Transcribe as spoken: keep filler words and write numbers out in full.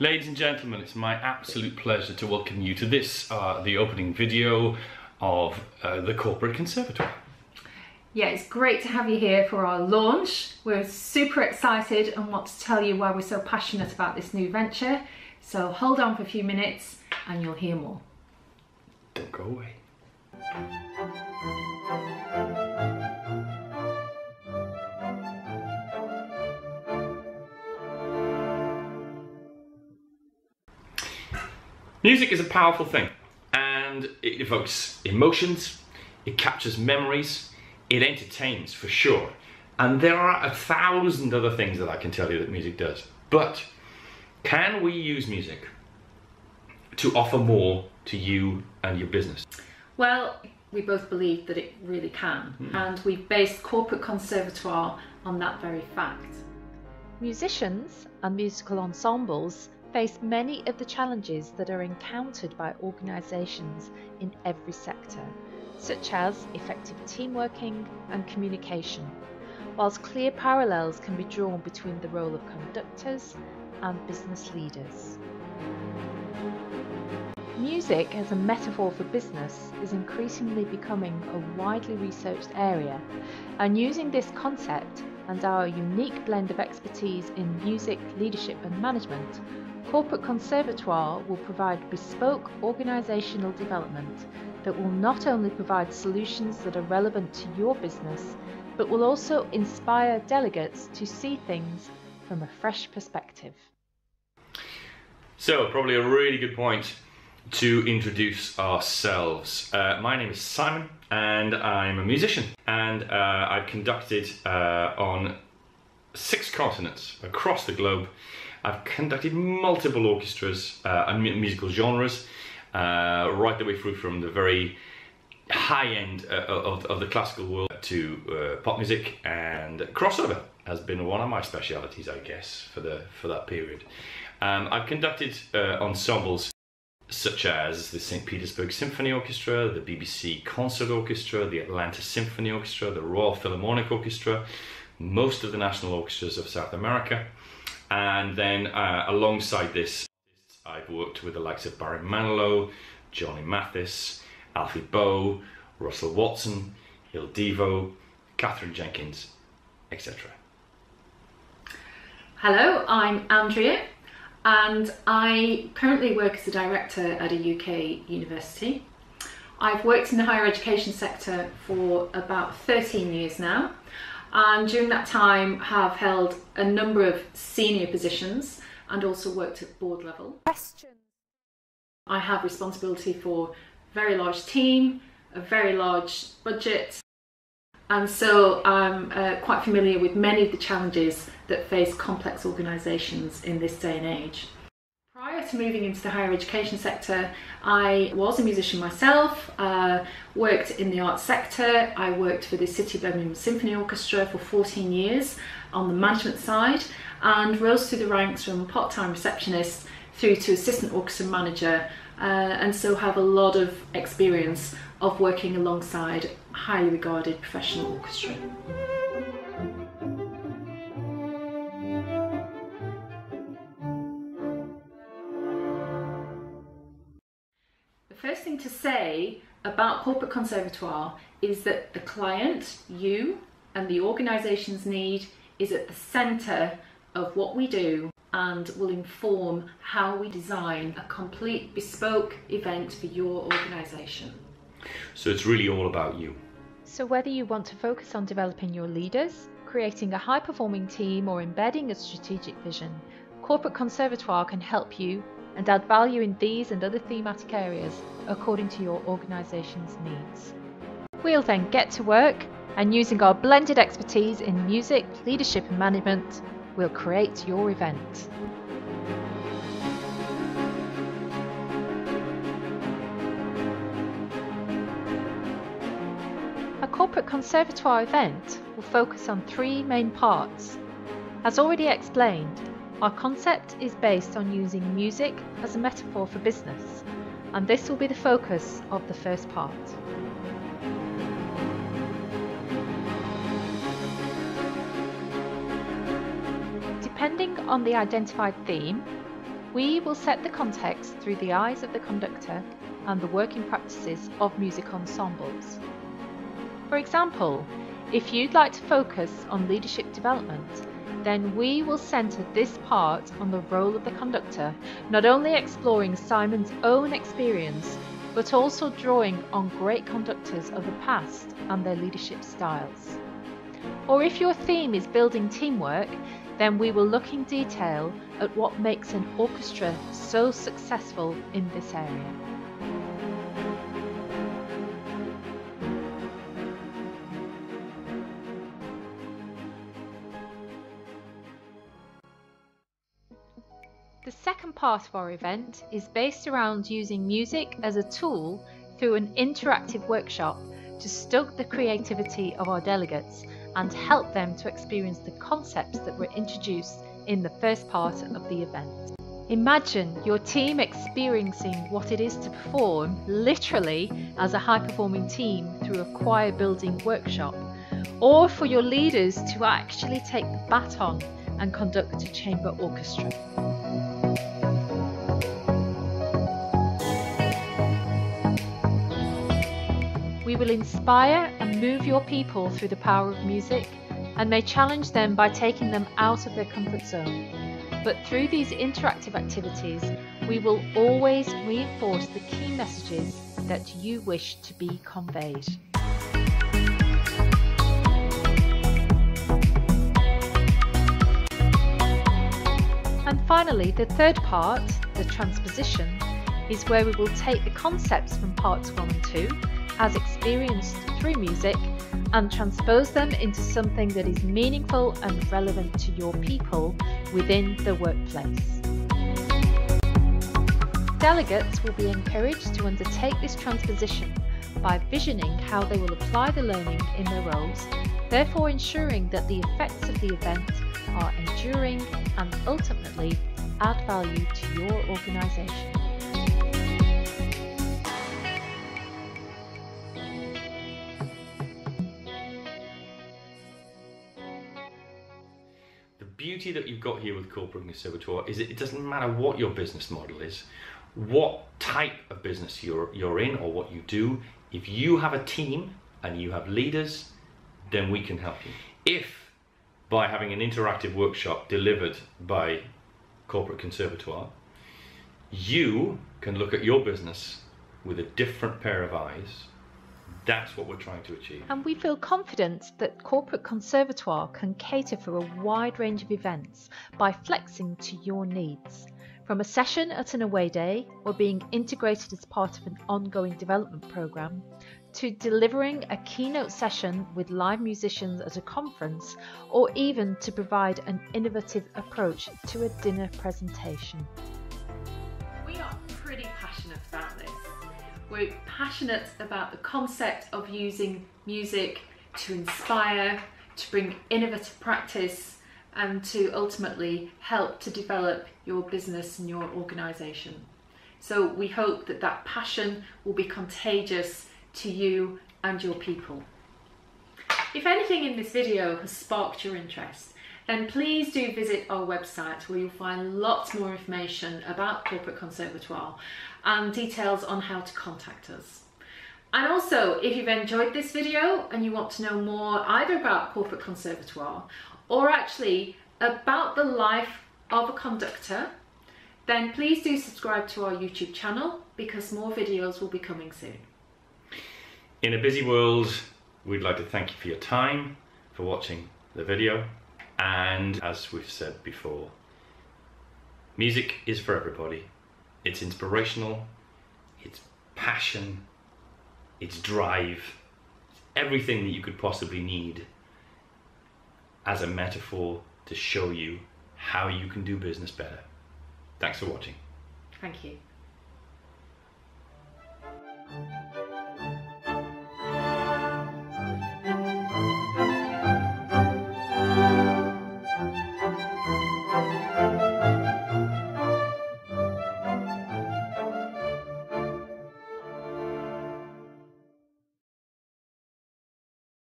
Ladies and gentlemen, it's my absolute pleasure to welcome you to this, uh, the opening video of uh, the Corporate Conservatoire. Yeah, it's great to have you here for our launch. We're super excited and want to tell you why we're so passionate about this new venture. So hold on for a few minutes and you'll hear more. Don't go away. Music is a powerful thing, and it evokes emotions, it captures memories, it entertains for sure, and there are a thousand other things that I can tell you that music does. But can we use music to offer more to you and your business? Well, we both believe that it really can, mm. and we've based Corporate Conservatoire on that very fact. Musicians and musical ensembles face many of the challenges that are encountered by organisations in every sector, such as effective teamworking and communication, whilst clear parallels can be drawn between the role of conductors and business leaders. Music as a metaphor for business is increasingly becoming a widely researched area, and using this concept and our unique blend of expertise in music, leadership and management, Corporate Conservatoire will provide bespoke organisational development that will not only provide solutions that are relevant to your business, but will also inspire delegates to see things from a fresh perspective. So, probably a really good point to introduce ourselves. Uh, my name is Simon and I'm a musician, and uh, I've conducted uh, on six continents across the globe. I've conducted multiple orchestras uh, and musical genres, uh, right the way through from the very high end uh, of, of the classical world to uh, pop music, and crossover has been one of my specialities, I guess, for the for that period. Um, I've conducted uh, ensembles such as the Saint Petersburg Symphony Orchestra, the B B C Concert Orchestra, the Atlanta Symphony Orchestra, the Royal Philharmonic Orchestra, most of the national orchestras of South America. And then uh, alongside this, I've worked with the likes of Barry Manilow, Johnny Mathis, Alfie Bow, Russell Watson, Il Divo, Catherine Jenkins, et cetera. Hello, I'm Andrea, and I currently work as a director at a U K university. I've worked in the higher education sector for about thirteen years now, and during that time have held a number of senior positions and also worked at board level. Question. I have responsibility for a very large team, a very large budget, and so I'm uh, quite familiar with many of the challenges that face complex organisations in this day and age. Prior to moving into the higher education sector, I was a musician myself, uh, worked in the arts sector. I worked for the City of Birmingham Symphony Orchestra for fourteen years on the management side, and rose through the ranks from part-time receptionist through to assistant orchestra manager, uh, and so have a lot of experience of working alongside highly regarded professional orchestra. The first thing to say about Corporate Conservatoire is that the client, you, and the organisation's need is at the centre of what we do, and will inform how we design a complete bespoke event for your organisation. So it's really all about you. So whether you want to focus on developing your leaders, creating a high-performing team or embedding a strategic vision, Corporate Conservatoire can help you and add value in these and other thematic areas according to your organisation's needs. We'll then get to work, and using our blended expertise in music, leadership and management, we'll create your event. Corporate Conservatoire event will focus on three main parts. As already explained, our concept is based on using music as a metaphor for business, and this will be the focus of the first part. Depending on the identified theme, We will set the context through the eyes of the conductor and the working practices of music ensembles. For example, if you'd like to focus on leadership development, then we will centre this part on the role of the conductor, not only exploring Simon's own experience, but also drawing on great conductors of the past and their leadership styles. Or if your theme is building teamwork, then we will look in detail at what makes an orchestra so successful in this area. The second part of our event is based around using music as a tool through an interactive workshop to stoke the creativity of our delegates and help them to experience the concepts that were introduced in the first part of the event. Imagine your team experiencing what it is to perform literally as a high-performing team through a choir building workshop, or for your leaders to actually take the baton and conduct a chamber orchestra. We will inspire and move your people through the power of music and may challenge them by taking them out of their comfort zone. But through these interactive activities, we will always reinforce the key messages that you wish to be conveyed. And finally, the third part, the transposition, is where we will take the concepts from parts one and two as experienced through music and transpose them into something that is meaningful and relevant to your people within the workplace. Delegates will be encouraged to undertake this transposition by visioning how they will apply the learning in their roles, therefore ensuring that the effects of the event are enduring and ultimately add value to your organisation. Beauty that you've got here with Corporate Conservatoire is it doesn't matter what your business model is, what type of business you're, you're in or what you do, if you have a team and you have leaders, then we can help you. If by having an interactive workshop delivered by Corporate Conservatoire, you can look at your business with a different pair of eyes, that's what we're trying to achieve. And we feel confident that Corporate Conservatoire can cater for a wide range of events by flexing to your needs. From a session at an away day or being integrated as part of an ongoing development programme, to delivering a keynote session with live musicians at a conference, or even to provide an innovative approach to a dinner presentation. We are pretty passionate about this. We're passionate about the concept of using music to inspire, to bring innovative practice and to ultimately help to develop your business and your organisation. So we hope that that passion will be contagious to you and your people. If anything in this video has sparked your interest, then please do visit our website where you'll find lots more information about Corporate Conservatoire and details on how to contact us. And also, if you've enjoyed this video and you want to know more either about Corporate Conservatoire or actually about the life of a conductor, then please do subscribe to our YouTube channel because more videos will be coming soon. In a busy world, we'd like to thank you for your time, for watching the video. And as we've said before, music is for everybody. It's inspirational, it's passion, it's drive, it's everything that you could possibly need as a metaphor to show you how you can do business better. Thanks for watching. Thank you.